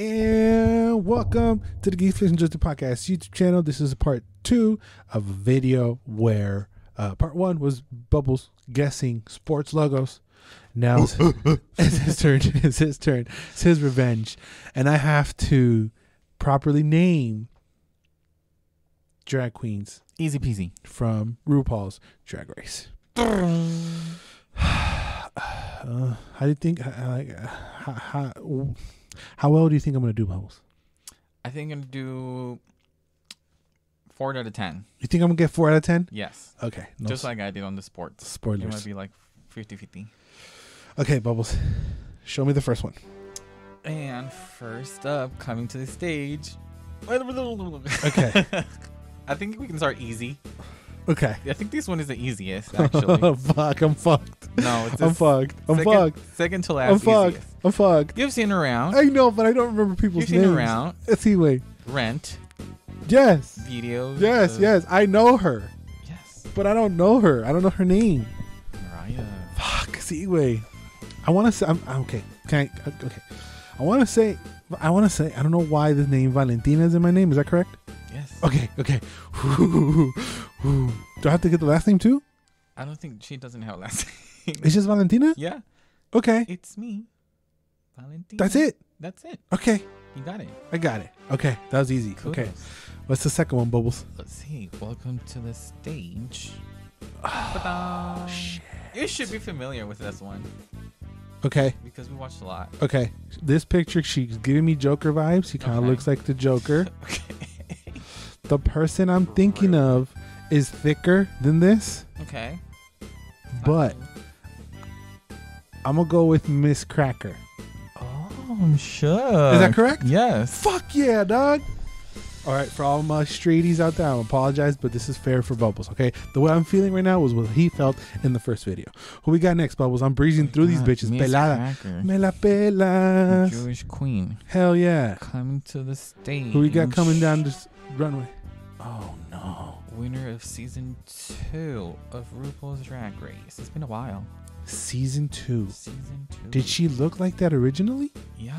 And welcome to the Geeks Flicks N' Joysticks podcast YouTube channel. This is part two of a video where part one was Bubbles guessing sports logos. Now it's his turn. It's his turn. It's his revenge, and I have to properly name drag queens. Easy peasy. From RuPaul's Drag Race. How do you think? How well do you think I'm gonna do, Bubbles? I think I'm gonna do 4 out of 10. You think I'm gonna get 4 out of 10? Yes. Okay. No. Just like I did on the sports. Spoilers. It might be like 50-50. Okay, Bubbles, show me the first one. And first up, coming to the stage. Okay. I think we can start easy. Okay. I think this one is the easiest, actually. Fuck, I'm fucked. No, it's I'm fucked. I'm fucked. Second to last. I'm fucked. Easiest. I'm fucked. You've seen Around. I know, but I don't remember people's names. You've seen Around. It's Anyway. Rent. Yes. Videos. Yes, yes. I know her. Yes. But I don't know her. I don't know her name. Mariah. Fuck. It's Anyway. I want to say. Okay. Can I? Okay. I don't know why the name Valentina is in my name. Is that correct? Yes. Okay. Okay. Do I have to get the last name too? I don't think she doesn't have a last name. It's just Valentina? Yeah. Okay. It's me, Valentina. That's it? That's it. Okay. You got it. I got it. Okay. That was easy. Kudos. Okay. What's the second one, Bubbles? Let's see. Welcome to the stage. Oh, shit. You should be familiar with this one. Okay. Because we watched a lot. Okay. This picture, she's giving me Joker vibes. She kind of looks like the Joker. Okay. The person I'm thinking of is thicker than this. Okay. But I'm going to go with Miss Cracker. Oh, I'm sure. Is that correct? Yes. Fuck yeah, dog. All right. For all my straighties out there, I apologize, but this is fair for Bubbles. Okay. The way I'm feeling right now was what he felt in the first video. Who we got next, Bubbles? I'm breezing through these bitches. Miss Pelada. Cracker. Me la pelas. Jewish queen. Hell yeah. Coming to the stage. Who we got coming down this runway? Oh no. Winner of season 2 of RuPaul's Drag Race. It's been a while. Season 2. Season 2. Did she look like that originally? Yeah.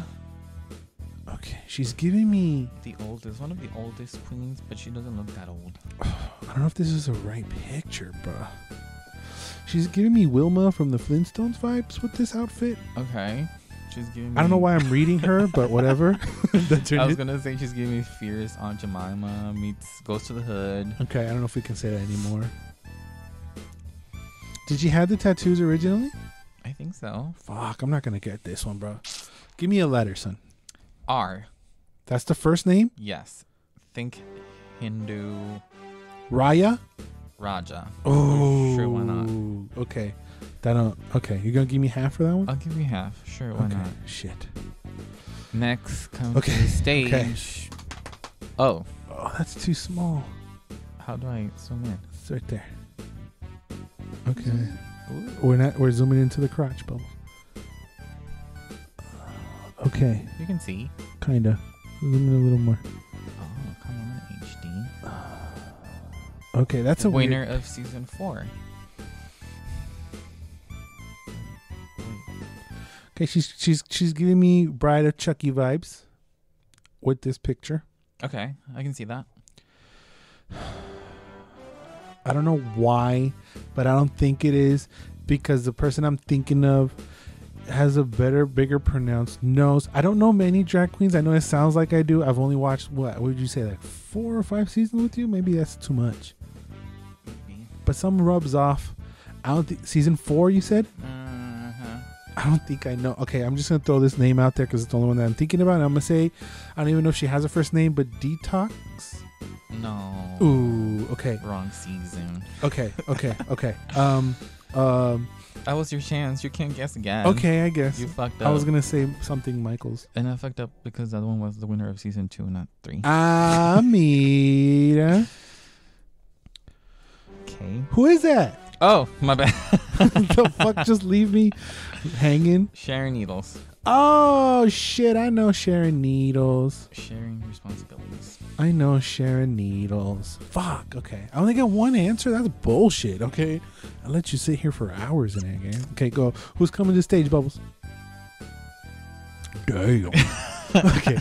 Okay. She's giving me the oldest, one of the oldest queens, but she doesn't look that old. I don't know if this is the right picture, bruh. She's giving me Wilma from the Flintstones vibes with this outfit. Okay. She's giving me, I don't know why I'm reading her, but whatever. I was gonna say she's giving me Fierce Aunt Jemima meets Goes to the Hood. Okay, I don't know if we can say that anymore. Did she have the tattoos originally? I think so. Fuck, I'm not gonna get this one, bro. Give me a letter, son. R. That's the first name? Yes. Think Hindu. Raya? Raja. Oh. Sure, why not? Okay. That don't, okay, you're gonna give me half for that one? I'll give you half. Sure, why not? Shit. Next comes to the stage. Okay. Oh. Oh, that's too small. How do I zoom in? It's right there. Okay. Ooh. We're zooming into the crotch bubble. Okay. You can see. Kinda. Zoom in a little more. Oh, come on, HD. Okay, that's the winner of season 4. Okay, she's giving me Bride of Chucky vibes with this picture. Okay, I can see that. I don't know why, but I don't think it is because the person I'm thinking of has a better, bigger, pronounced nose. I don't know many drag queens. I know it sounds like I do. I've only watched, what would you say, like 4 or 5 seasons with you? Maybe that's too much. Maybe. But some rubs off. I don't think season 4, you said? I don't think I know. Okay, I'm just going to throw this name out there because it's the only one that I'm thinking about. And I'm going to say, I don't even know if she has a first name, but Detox? No. Ooh, okay. Wrong season. Okay, okay, okay. That was your chance. You can't guess again. Okay, I guess. You fucked up. I was going to say something Michaels. And I fucked up because the other one was the winner of season 2, not 3. Mira. Okay. Who is that? Oh, my bad. The fuck just leave me hanging? Sharon Needles. Oh, shit. I know Sharon Needles. Sharing responsibilities. I know Sharon Needles. Fuck. Okay. I only got one answer. That's bullshit. Okay. I'll let you sit here for hours in that game. Okay, go. Who's coming to stage, Bubbles? Damn. Okay.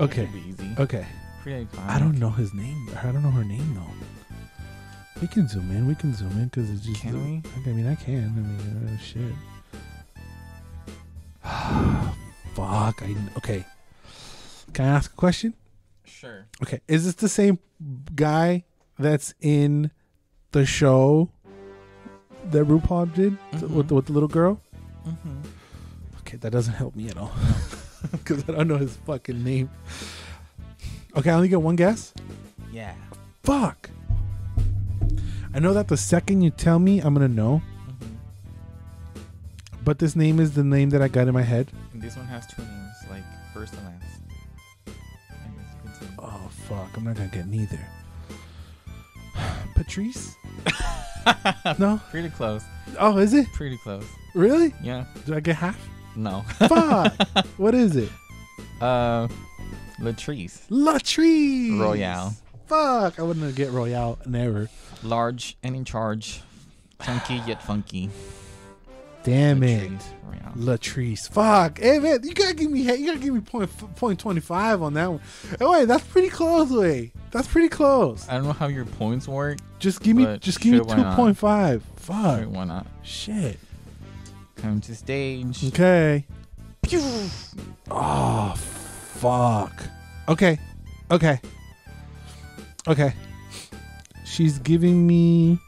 Okay. Easy. Okay. I don't know his name. I don't know her name though. We can zoom in. Because it's just. Can we? I mean, I can. Shit. Fuck. Okay. Can I ask a question? Sure. Okay. Is this the same guy that's in the show that RuPaul did with the little girl? Okay, that doesn't help me at all because I don't know his fucking name. Okay, I only get one guess? Yeah. Fuck. I know that the second you tell me, I'm going to know. But this name is the name that I got in my head. And this one has two names, like first and last. And this you can oh, fuck. I'm not going to get neither. Patrice? No? Pretty close. Oh, is it? Pretty close. Really? Yeah. Do I get half? No. Fuck. What is it? Latrice Royale. Fuck, I wouldn't get Royale. Never. Large and in charge. Chunky yet funky. Damn Latrice it, Royale. Latrice. Fuck, hey man, you gotta give me, point 25 on that one. Oh wait, that's pretty close. That's pretty close. I don't know how your points work. Just give me 2.5. Fuck. Sure, why not? Shit. Come to stage. Okay. Pew. Oh. Fuck. Okay. She's giving me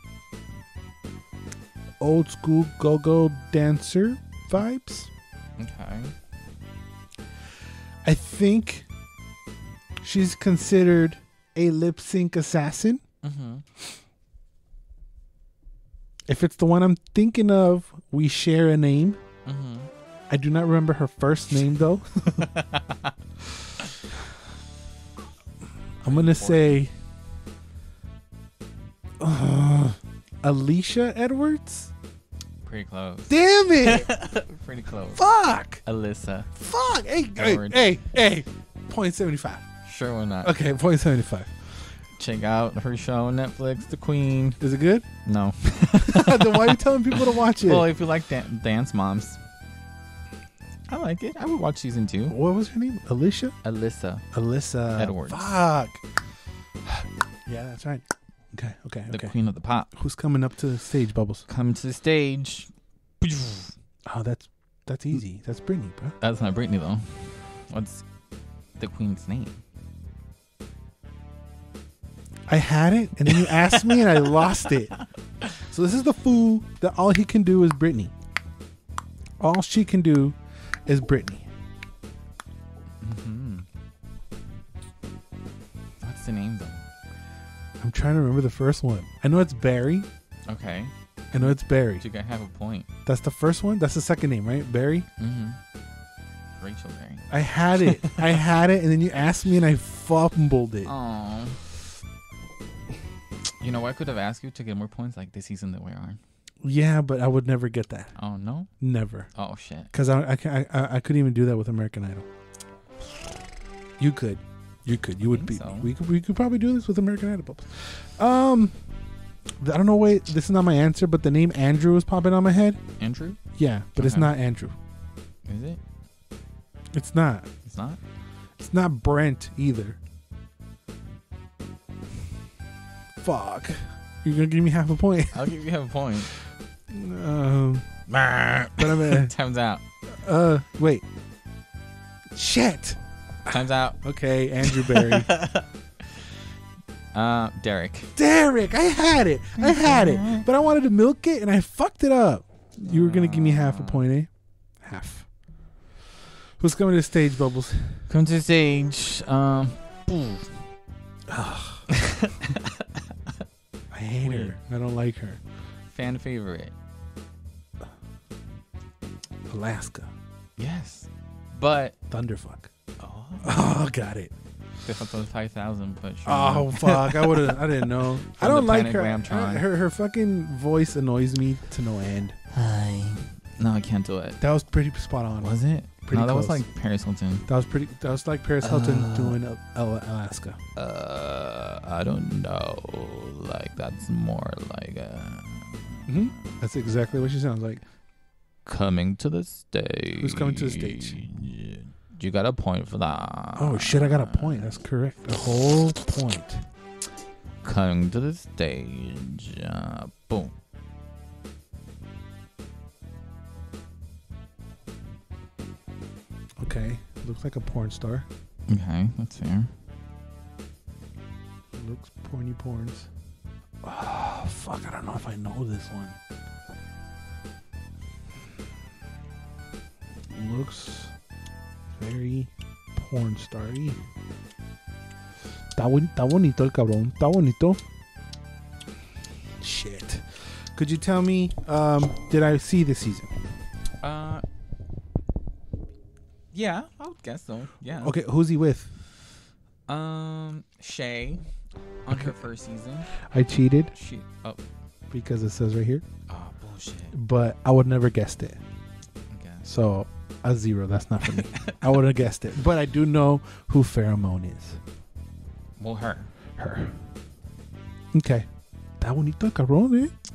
old school go-go dancer vibes. Okay. I think she's considered a lip sync assassin. If it's the one I'm thinking of, we share a name. I do not remember her first name though. I'm gonna say Alyssa Edwards. Pretty close. Damn it! Pretty close. Fuck. Alyssa. Fuck. Hey. 0.75. Sure, why not? Okay, 0.75. Check out her show on Netflix, The Queen. Is it good? No. Then why are you telling people to watch it? Well, if you like Dance Moms. I like it. I would watch season 2. What was her name? Alyssa Edwards. Fuck. Yeah, that's right. Okay. The queen of the pop. Who's coming up to the stage, Bubbles? Come to the stage. Oh, that's easy. That's Britney, bro. That's not Britney though. What's the queen's name? I had it, and then you asked me, and I lost it. So this is the fool that all he can do is Britney. All she can do is Britney. What's the name though? I'm trying to remember the first one. I know it's Barry. Okay. Do you have a point? That's the first one? That's the second name, right? Barry? Rachel Berry. I had it and then you asked me and I fumbled it. Aww. You know, I could have asked you to get more points like this season that we are on. Yeah, but I would never get that. Oh, no? Never. Oh, shit. Because I couldn't even do that with American Idol. You could. You would beat me. We could probably do this with American Idol, Bubbles. I don't know. Wait, this is not my answer, but the name Andrew is popping on my head. Andrew? Yeah, but okay. It's not Andrew. Is it? It's not. It's not? It's not Brent either. Fuck. You're going to give me half a point. I'll give you half a point. Time's out. Wait. Shit. Time's out. Okay, Andrew Barry. Derrick. I had it. But I wanted to milk it, and I fucked it up. You were going to give me half a point, eh? Half. Who's coming to the stage, Bubbles? Come to the stage. I hate her. I don't like her. Fan favorite. Alaska. Yes. But Thunderfuck. Oh, got it. 5,000 push. Oh fuck. I didn't know. I don't like her. Her fucking voice annoys me to no end. Hi. No, I can't do it. That was pretty spot on. Was it? Pretty no, that close. Was like Paris Hilton. That was like Paris Hilton doing Alaska. I don't know. Like that's more like. That's exactly what she sounds like. Coming to the stage. Who's coming to the stage? You got a point for that. Oh, shit, I got a point. That's correct. A whole point. Coming to the stage. Boom. Okay. Looks like a porn star. Okay, that's fair. Looks porny porns. Oh, fuck. I don't know if I know this one. Looks very porn starry. Está bonito el cabrón. Está bonito. Shit. Could you tell me, did I see this season? Yeah, I would guess so. Yeah. Okay, who's he with? Shay on her first season. I cheated. Oh. Because it says right here. Oh, bullshit. But I would never guessed it. Okay. So a zero. That's not for me. I would have guessed it. But I do know who Pheromone is. Well, her. Okay. Está bonito, cabrón, eh?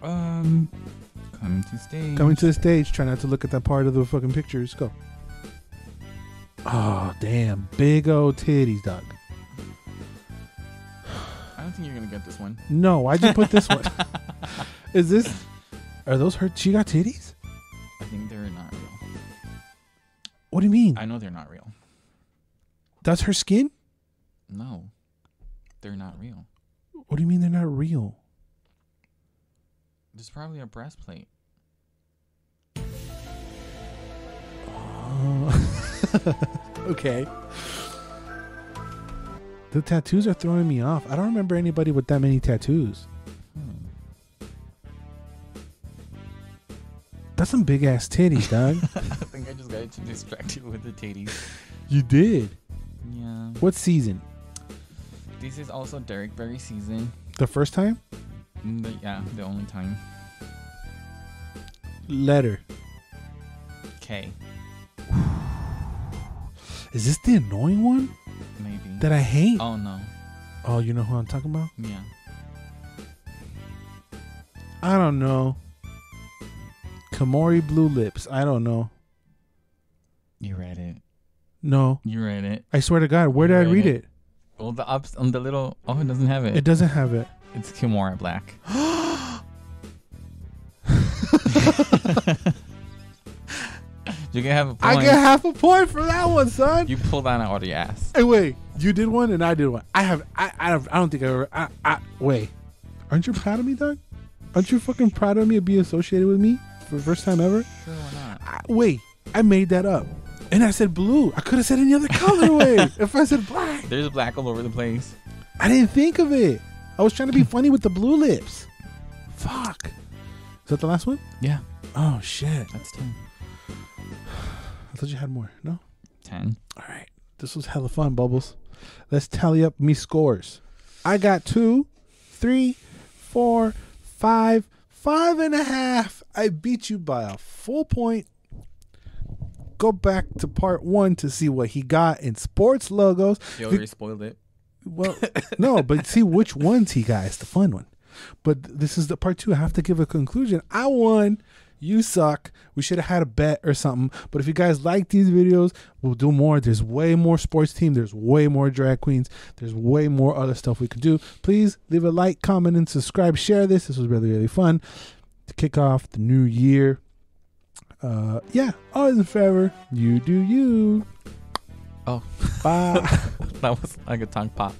Coming to the stage. Coming to the stage. Try not to look at that part of the fucking pictures. Go. Oh, damn. Big old titties, dog. I don't think you're going to get this one. No, why'd you put this one? Is this... Are those her... She got titties? I think they're not real. What do you mean? I know they're not real. That's her skin? No. They're not real. What do you mean they're not real? There's probably a breastplate. Okay. The tattoos are throwing me off. I don't remember anybody with that many tattoos. That's some big ass titties, dog. I think I just got to distract you with the titties. You did? Yeah. What season? This is also Derrick Barry season. The first time? Yeah, the only time. Letter K. Is this the annoying one? Maybe. That I hate? Oh, no. Oh, you know who I'm talking about? Yeah. I don't know. Kimora Blue Lips. I don't know. You read it. No. You read it. I swear to God. Where did I read it? Well, the ups on the little... Oh, it doesn't have it. It doesn't have it. It's Kimora Black. You can have a point. I get half a point for that one, son. You pulled that out of your ass. Hey, wait. You did one and I did one. I don't think I ever. Wait. Aren't you proud of me, Doug? Aren't you fucking proud of me to be associated with me for the first time ever? Sure, why not? Wait. I made that up. And I said blue. I could have said any other colorway if I said black. There's black all over the place. I didn't think of it. I was trying to be funny with the blue lips. Fuck. Is that the last one? Yeah. Oh, shit. That's 10. I thought you had more. No? 10. All right. This was hella fun, Bubbles. Let's tally up me scores. I got 2, 3, 4, 5, 5 and a half. I beat you by a full point. Go back to part 1 to see what he got in sports logos. You already spoiled it. Well, no, but see which ones he got. It's the fun one. But this is the part 2. I have to give a conclusion. I won. You suck. We should have had a bet or something. But if you guys like these videos, we'll do more. There's way more sports team. There's way more drag queens. There's way more other stuff we could do. Please leave a like, comment, and subscribe. Share this. This was really, really fun to kick off the new year. Yeah. Always and forever. You do you. Oh. Bye. That was like a tongue pop.